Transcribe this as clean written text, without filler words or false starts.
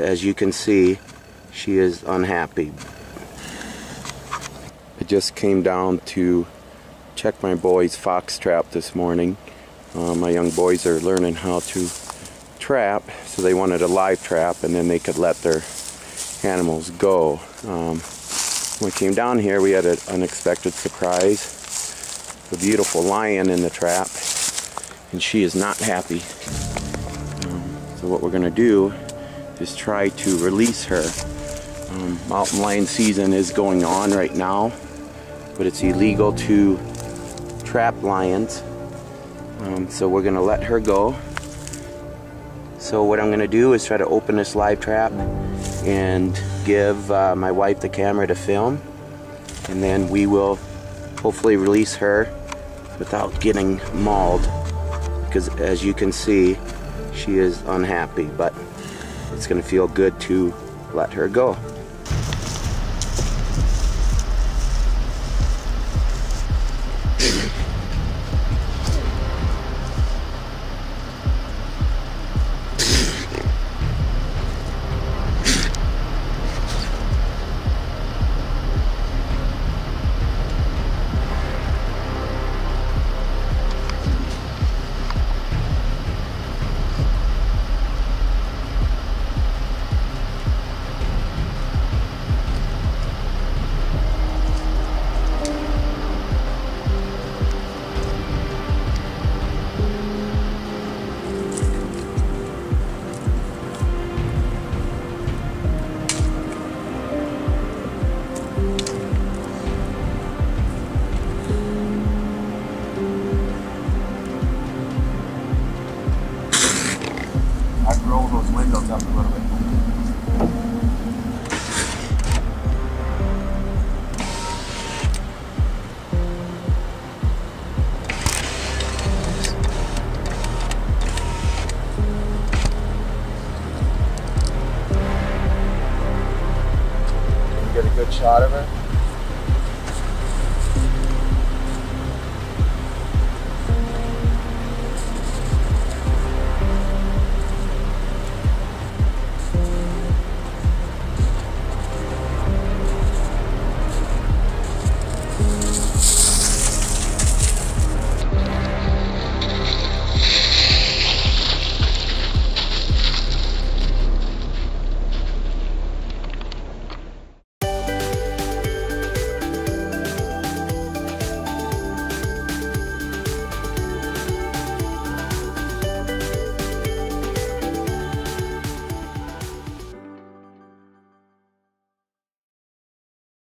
as you can see, she is unhappy. I just came down to check my boys' fox trap this morning. My young boys are learning how to trap, so they wanted a live trap and then they could let their animals go. When we came down here, we had an unexpected surprise. A beautiful lion in the trap, and she is not happy. So what we're going to do is try to release her. Mountain lion season is going on right now, but it's illegal to trap lions. So we're going to let her go. So what I'm going to do is try to open this live trap and give my wife the camera to film, and then we will hopefully release her without getting mauled, because as you can see, she is unhappy, but it's going to feel good to let her go. Up a little bit. Get a good shot of her.